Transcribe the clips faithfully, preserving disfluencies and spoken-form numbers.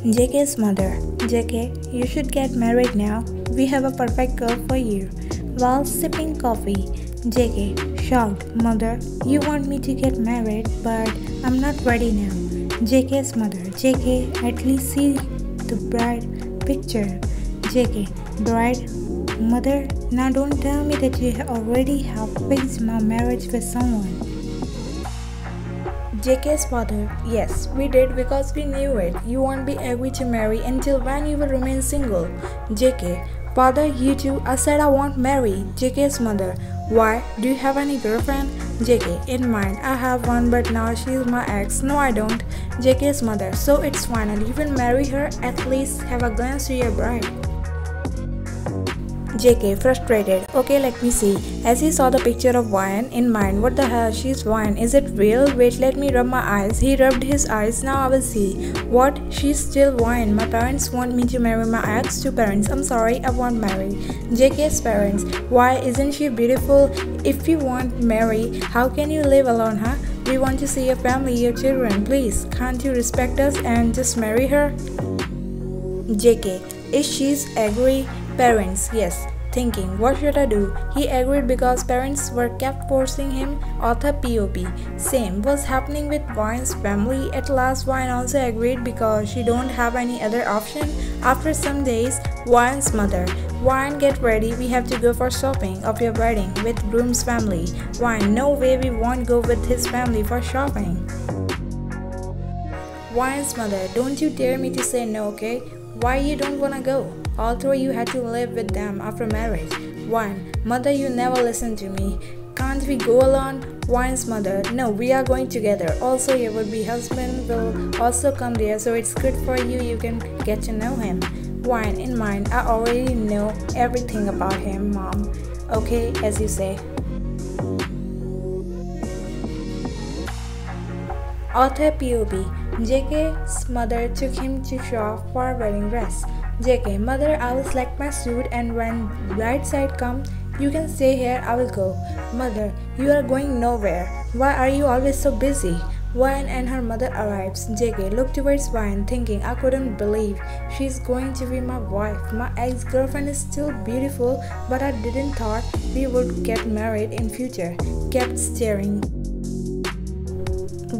J K's mother. J K, you should get married now. We have a perfect girl for you. While sipping coffee, J K, shocked, mother, you want me to get married, but I'm not ready now. J K's mother. J K, at least see the bride picture. J K, bride, mother, now don't tell me that you already have fixed my marriage with someone. J K's father. Yes, we did because we knew it. You won't be able to marry until when you will remain single. J K, father, you too. I said I won't marry. J K's mother. Why? Do you have any girlfriend? J K, in mind, I have one but now she's my ex. No, I don't. J K's mother. So it's final. You will marry her. At least have a glance to your bride. J K, frustrated. Okay, let me see. As he saw the picture of Wyan in mind, what the hell? She's Wyan. Is it real? Wait, let me rub my eyes. He rubbed his eyes. Now I will see. What? She's still Wyan. My parents want me to marry my ex. Two parents. I'm sorry, I won't marry. J K's parents. Why isn't she beautiful? If you want marry, how can you live alone, huh? We want to see your family, your children. Please, can't you respect us and just marry her? J K, if she's angry. Parents, yes, thinking, what should I do? He agreed because parents were kept forcing him. Author P O P. Same was happening with Wyan's family. At last, Wyan also agreed because she don't have any other option. After some days, Wyan's mother. Wyan, get ready, we have to go for shopping of your wedding with groom's family. Wyan, no way, we won't go with his family for shopping. Wyan's mother, don't you dare me to say no, okay? Why you don't wanna go? All three you had to live with them after marriage. Wyan, mother, you never listen to me. Can't we go alone? Wyan's mother, no, we are going together. Also, your would-be husband will also come there, so it's good for you. You can get to know him. Wyan, in mind, I already know everything about him, mom. Okay, as you say. Author P O B. J K's mother took him to shop for a wedding dress. J K, mother, I will select my suit and when right side comes, you can stay here, I will go. Mother, you are going nowhere. Why are you always so busy? Wyan and her mother arrives. J K, looked towards Wyan, thinking, I couldn't believe she's going to be my wife. My ex-girlfriend is still beautiful, but I didn't thought we would get married in future. Kept staring.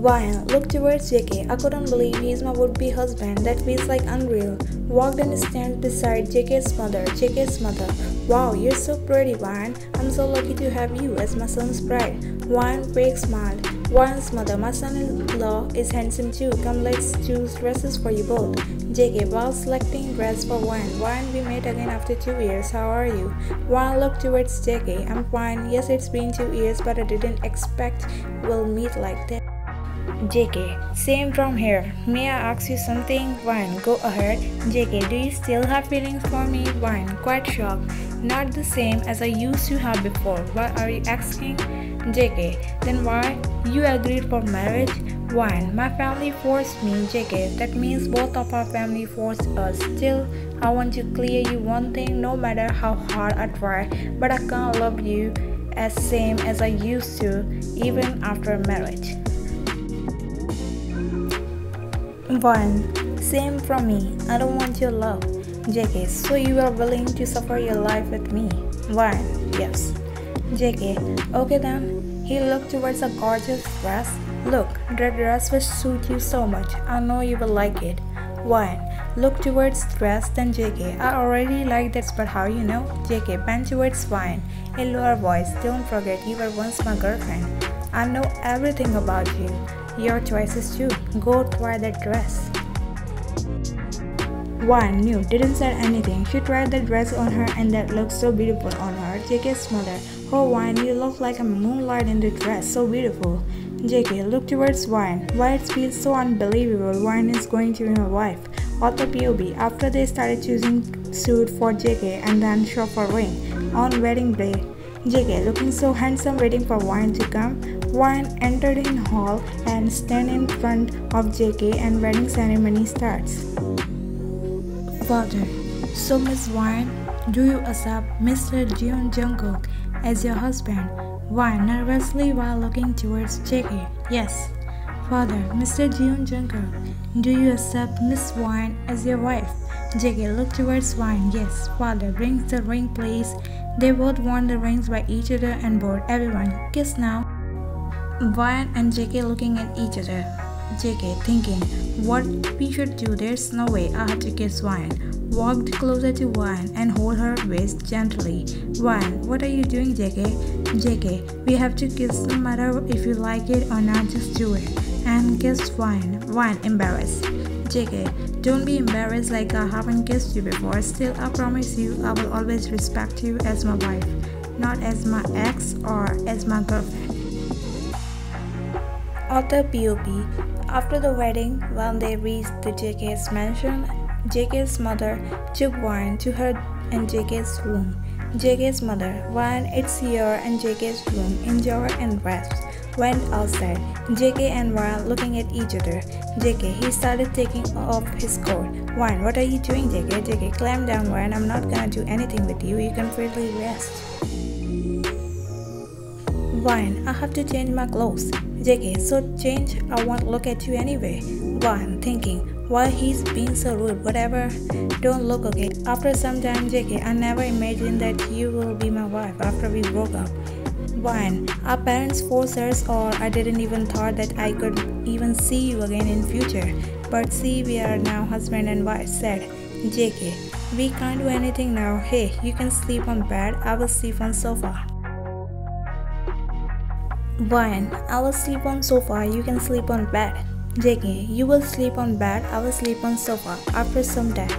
Wyan looked towards J K. I couldn't believe he's my would-be husband. That feels like unreal. Walked and stands beside J K's mother. J K's mother. Wow, you're so pretty, Wyan. I'm so lucky to have you as my son's bride. Wyan, big smile. Wyan's mother. My son-in-law is handsome too. Come, let's choose dresses for you both. J K, while selecting dress for Wyan. Wyan, we met again after two years. How are you? Wyan looked towards J K. I'm fine. Yes, it's been two years, but I didn't expect we'll meet like that. J K, same from here. May I ask you something? Wyan, go ahead. J K, do you still have feelings for me? Wyan, quite shocked. Not the same as I used to have before. Why are you asking? J K, then why you agreed for marriage? Wyan, my family forced me. J K, that means both of our family forced us. Still, I want to clear you one thing. No matter how hard I try, but I can't love you as same as I used to, even after marriage. Wyan, same from me. I don't want your love. J K, so you are willing to suffer your life with me? Wyan, yes. J K, okay then. He looked towards a gorgeous dress. Look, that dress will suit you so much. I know you will like it. Wyan, look towards dress then. J K, I already like this, but how you know? J K, bend towards Wyan. In lower voice, don't forget you were once my girlfriend. I know everything about you. Your choices too. Go try that dress. Wyan knew, didn't say anything. She tried that dress on her and that looked so beautiful on her. J K's mother. Oh Wyan, you look like a moonlight in the dress. So beautiful. J K, looked towards Wyan. Why it feels so unbelievable. Wyan is going to be my wife. Author P O B. After they started choosing suit for J K and then shop for ring on wedding day. J K, looking so handsome, waiting for Wyan to come. Wyan entered in hall and stand in front of J K and wedding ceremony starts. Father, so Miss Wyan, do you accept Mister Jeon Jungkook as your husband? Wyan, nervously while looking towards J K. Yes. Father, Mister Jeon Jungkook. Do you accept Miss Wine as your wife? J K looked towards Wine. Yes, father, brings the ring please. They both won the rings by each other and bored everyone. Kiss now. Wine and J K looking at each other. J K thinking, what we should do, there's no way I have to kiss Wine. Walked closer to Wine and hold her waist gently. Wine, what are you doing, J K? J K, we have to kiss no matter if you like it or not, just do it. And kissed Wine. Wine, embarrassed. J K, don't be embarrassed like I haven't kissed you before. Still, I promise you, I will always respect you as my wife, not as my ex or as my girlfriend. Author P O P. After the wedding, when they reached the J K's mansion, J K's mother took Wine to her and J K's room. J K's mother, Wine, it's your and J K's room. Enjoy and rest. Went outside. J K and Wine looking at each other. J K, he started taking off his coat. Wine, what are you doing, J K? J K, climb down, Wine. I'm not gonna do anything with you. You can freely rest. Wine, I have to change my clothes. J K, so change, I won't look at you anyway. Wine, thinking, why he's being so rude, whatever, don't look, okay? After some time, J K, I never imagined that you will be my wife after we broke up. Wine, our parents forced us, or I didn't even thought that I could even see you again in future. But see, we are now husband and wife, said J K. We can't do anything now. Hey, you can sleep on bed, I will sleep on sofa. Wine, I will sleep on sofa, you can sleep on bed. J K, you will sleep on bed, I will sleep on sofa after some time.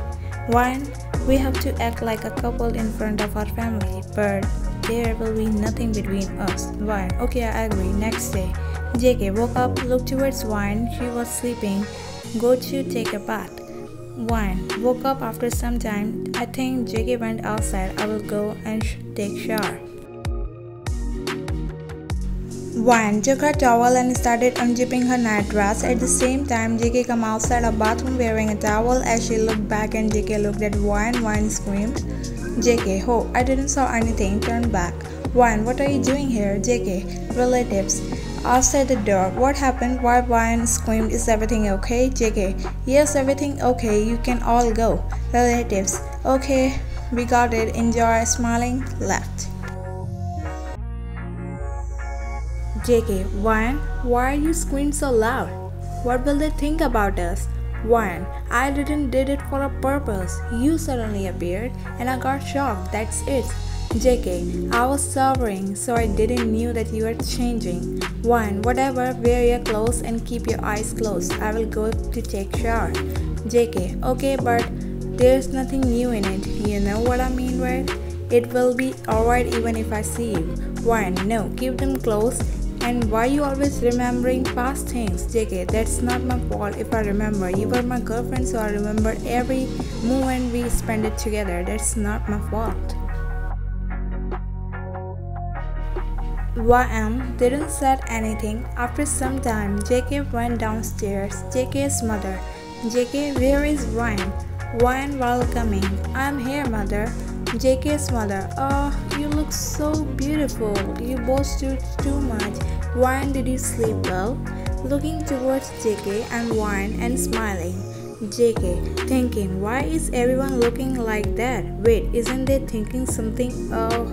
Wine, we have to act like a couple in front of our family, but there will be nothing between us. Wine, okay, I agree. Next day, J K woke up, looked towards Wine, she was sleeping. Go to take a bath. Wine, woke up after some time. I think J K went outside, I will go and sh take shower. Wine took her towel and started unzipping her nightdress. At the same time, J K came outside a bathroom wearing a towel. As she looked back and J K looked at Wine, Wine screamed. J K, ho, I didn't saw anything, turn back. Wine, what are you doing here? J K, relatives. Outside the door, what happened? Why Wine screamed, is everything okay? J K, yes, everything okay, you can all go. Relatives, okay, we got it, enjoy, smiling, left. J K, Wine, why are you screaming so loud? What will they think about us? Wine, I didn't did it for a purpose. You suddenly appeared and I got shocked, that's it. J K, I was sobbing, so I didn't knew that you were changing. Wine, whatever, wear your clothes and keep your eyes closed. I will go to take shower. J K, okay, but there's nothing new in it. You know what I mean, right? It will be alright even if I see you. Wine, no, keep them close. And why you always remembering past things? J K, that's not my fault if I remember. You were my girlfriend, so I remember every moment we spent it together. That's not my fault. Y M didn't say anything. After some time, J K went downstairs. J K's mother. J K, where is Ryan? Ryan welcoming. I'm here, mother. J K's mother, oh, you look so beautiful. You both do too much. Wine, did you sleep well? Looking towards J K and Wine and smiling. J K, thinking, why is everyone looking like that? Wait, isn't they thinking something? Oh,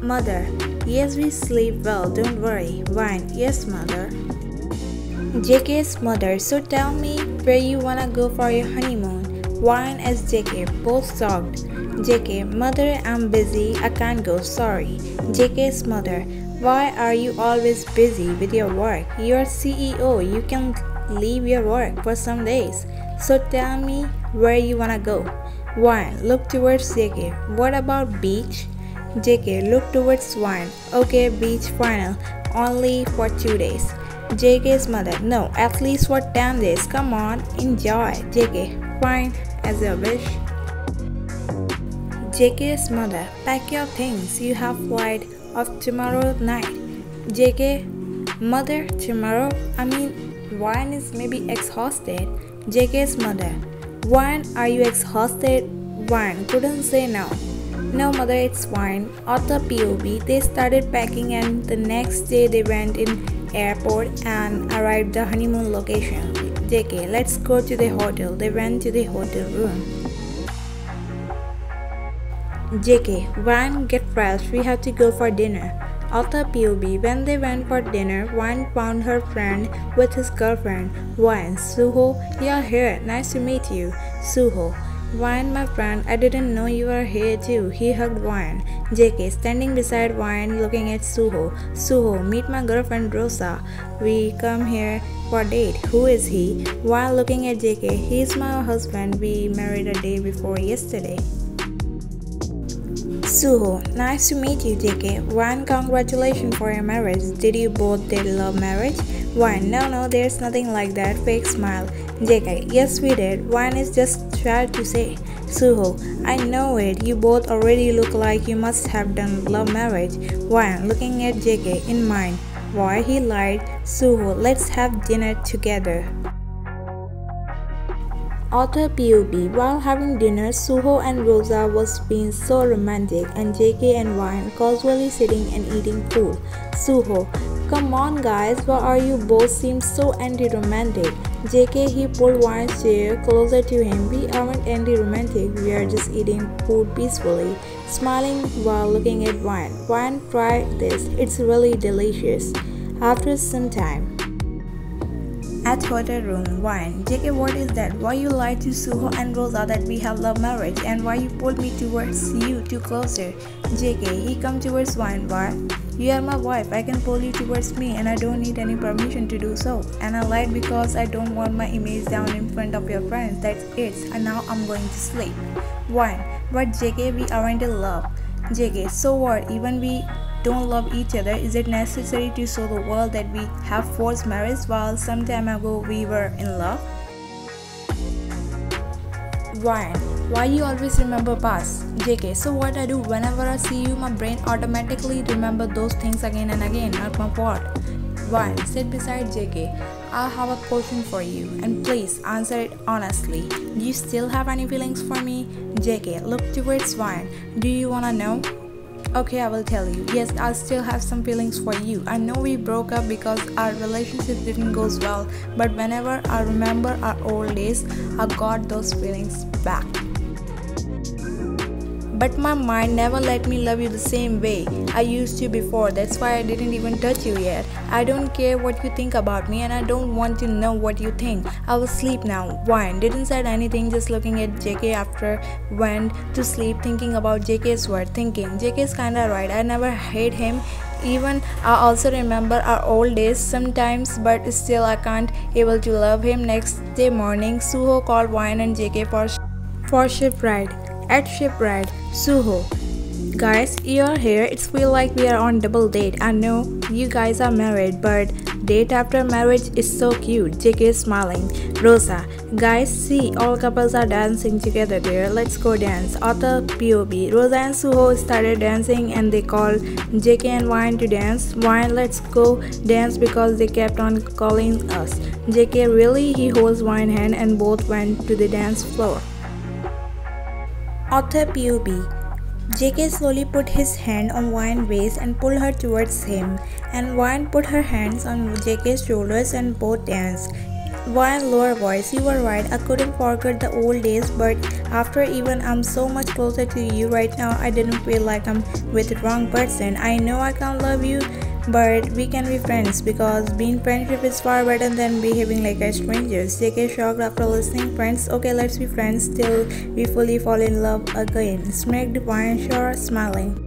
mother, yes, we sleep well, don't worry. Wine, yes, mother. J K's mother, so tell me where you wanna go for your honeymoon. Wine as J K, both sobbed. J K, mother, I'm busy, I can't go, sorry. J K's mother, why are you always busy with your work? You're C E O, you can leave your work for some days. So tell me where you wanna go. Wine, look towards J K, what about beach? J K, look towards Wine, okay, beach final, only for two days. J K's mother, no, at least for ten days, come on, enjoy. J K, fine, as your wish. J K's mother, pack your things, you have flight of tomorrow night. J K, mother, tomorrow, I mean, Wine is maybe exhausted. J K's mother, Wine, are you exhausted? Wine, couldn't say no. No mother, it's Wine. Author P O B, they started packing and the next day they went in airport and arrived the honeymoon location. Dae-ge, let's go to the hotel. They went to the hotel room. Dae-ge, Wan, get fresh. We have to go for dinner. After P O B, when they went for dinner, Wan found her friend with his girlfriend. Wan, Suho, you're here. Nice to meet you. Suho, Wan, my friend, I didn't know you were here too. He hugged Wan. Dae-ge, standing beside Wan, looking at Suho. Suho, meet my girlfriend Rosa. We come here for date. Who is he? Wan, looking at Dae-ge, he's my husband. We married a day before yesterday. Suho, nice to meet you, Dae-ge. Wan, congratulations for your marriage. Did you both did love marriage? Wan, no, no, there's nothing like that. Fake smile. Dae-ge, yes, we did. Wan is just shy to say. Suho, I know it. You both already look like you must have done love marriage. Wan, looking at Dae-ge in mind. Why he lied. Suho, let's have dinner together. After P O B, while having dinner, Suho and Rosa was being so romantic, and Dae-ge and Wan casually sitting and eating food. Suho, come on guys, why are you both seem so anti-romantic? Dae-ge, he pulled Wan's chair closer to him. We aren't anti-romantic, we are just eating food peacefully, smiling while looking at Wan. Wan, try this, it's really delicious. After some time. At hotel room, Wan, Dae-ge, what is that? Why you lied to Suho and Rosa that we have love marriage, and why you pulled me towards you too closer? Dae-ge, he come towards Wan. Why? You are my wife, I can pull you towards me and I don't need any permission to do so. And I lied because I don't want my image down in front of your friends, that's it. And now I'm going to sleep. Wan, but Dae-ge, we aren't in love. Dae-ge, so what? Even we don't love each other, is it necessary to show the world that we have forced marriage while some time ago we were in love? Wan, why you always remember past? Dae-ge, so what I do? Whenever I see you, my brain automatically remember those things again and again. Not my fault. Wan, sit beside Dae-ge. I have a question for you, and please answer it honestly. Do you still have any feelings for me? Dae-ge, look towards Wan. Do you wanna know? Okay, I will tell you. Yes, I still have some feelings for you. I know we broke up because our relationship didn't go well, but whenever I remember our old days, I got those feelings back. But my mind never let me love you the same way I used to before. That's why I didn't even touch you yet. I don't care what you think about me, and I don't want to know what you think. I will sleep now. Wan didn't say anything, just looking at Dae-ge after went to sleep, thinking about Dae-ge's word, thinking Dae-ge's kinda right. I never hate him. Even I also remember our old days sometimes, but still I can't able to love him. Next day morning, Suho called Wan and Dae-ge for for ship ride. At shipwreck, Suho, guys, you're here. It's feel like we are on double date. I know you guys are married, but date after marriage is so cute. Dae-ge is smiling. Rosa, guys, see, all couples are dancing together there. Let's go dance. After P O B, Rosa and Suho started dancing, and they called Dae-ge and Wan to dance. Wan, let's go dance because they kept on calling us. Dae-ge, really? He holds Wan's hand, and both went to the dance floor. After P O B, Dae-ge slowly put his hand on Wan's waist and pulled her towards him, and Wan put her hands on Dae-ge's shoulders and both danced. Wan, lower voice, you were right, I couldn't forget the old days, but after even I'm so much closer to you right now, I didn't feel like I'm with the wrong person. I know I can't love you, but we can be friends because being friendship is far better than behaving like a stranger. Dae-ge shocked after listening. Friends, okay, let's be friends till we fully fall in love again. Smacked Wan shore, smiling.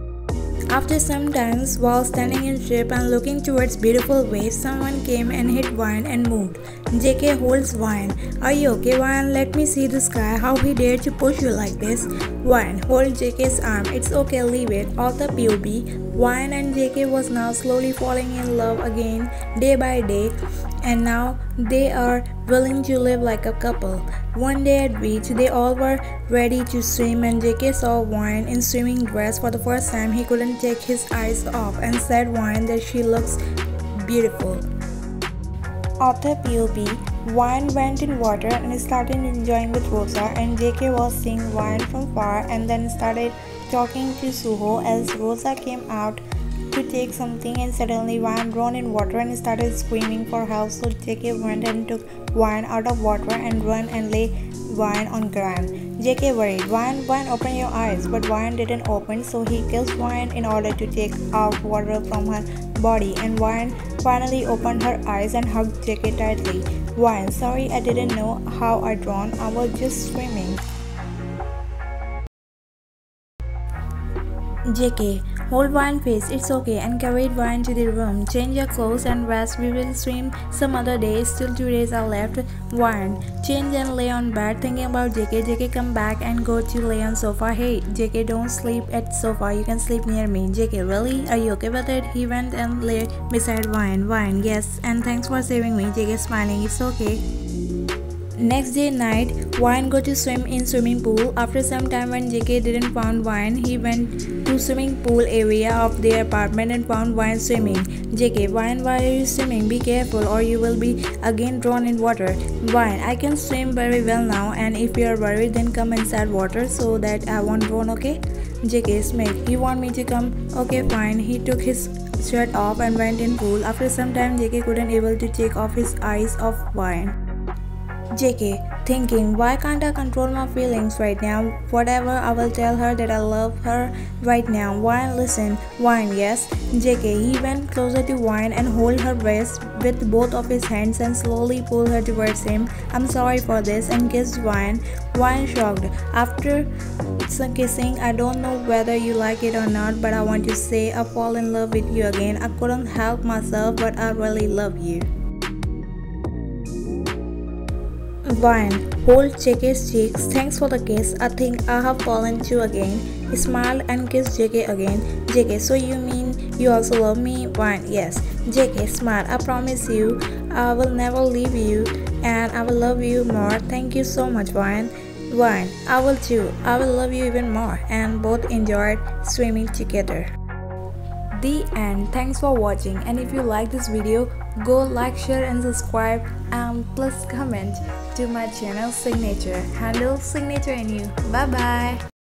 After some time, while standing in ship and looking towards beautiful waves, someone came and hit Wan and moved. Dae-ge holds Wan. Are you okay, Wan? Let me see this guy. How he dared to push you like this? Wan, hold Dae-ge's arm. It's okay, leave it. All the P O B. Wan and Dae-ge was now slowly falling in love again, day by day, and now they are willing to live like a couple. One day at beach, they all were ready to swim, and Dae-ge saw Wan in swimming dress for the first time. He couldn't take his eyes off and said Wan that she looks beautiful. After P O B, Wan went in water and started enjoying with Rosa, and Dae-ge was seeing Wan from far and then started talking to Suho as Rosa came out to take something and suddenly Ryan drowned in water and started screaming for help. So J K went and took Ryan out of water and ran and lay Ryan on ground. J K worried, Ryan, Ryan, open your eyes. But Ryan didn't open, so he kills Ryan in order to take out water from her body. And Ryan finally opened her eyes and hugged J K tightly. Ryan, sorry, I didn't know how I drowned. I was just screaming. J K, hold Ryan's face, it's okay, and carried Ryan to the room. Change your clothes and rest, we will swim some other day, still two days are left. Ryan, change and lay on bed, thinking about J K. J K, come back and go to lay on sofa. Hey, J K, don't sleep at sofa, you can sleep near me. J K, really? Are you okay with it? He went and lay beside Ryan. Ryan, yes, and thanks for saving me. J K, smiling, it's okay. Next day night, Ryan go to swim in swimming pool. After some time, when J K didn't found Ryan, he went to swimming pool area of their apartment and found Ryan swimming. J K, Ryan, why are you swimming? Be careful or you will be again drawn in water. Ryan, I can swim very well now, and if you are worried, then come inside water so that I won't drown, okay? J K, Smith, you want me to come? Okay, fine. He took his shirt off and went in pool. After some time, J K couldn't able to take off his eyes of Ryan. J K, thinking, why can't I control my feelings right now? Whatever, I will tell her that I love her right now. Why? Listen, Wine, yes. J K, he went closer to Wine and hold her breast with both of his hands and slowly pulled her towards him. I'm sorry for this, and kissed Wine. Wine shocked. After kissing, I don't know whether you like it or not, but I want to say I fall in love with you again. I couldn't help myself, but I really love you. Ryan, hold J K's cheeks. Thanks for the kiss. I think I have fallen to again. He smiled and kissed J K again. J K, so you mean you also love me? Ryan, yes. J K, smile. I promise you, I will never leave you, and I will love you more. Thank you so much, Ryan. Ryan, I will too. I will love you even more. And both enjoyed swimming together. The end. Thanks for watching. And if you like this video, go like, share, and subscribe. And plus comment to my channel signature handle signature and you. Bye bye.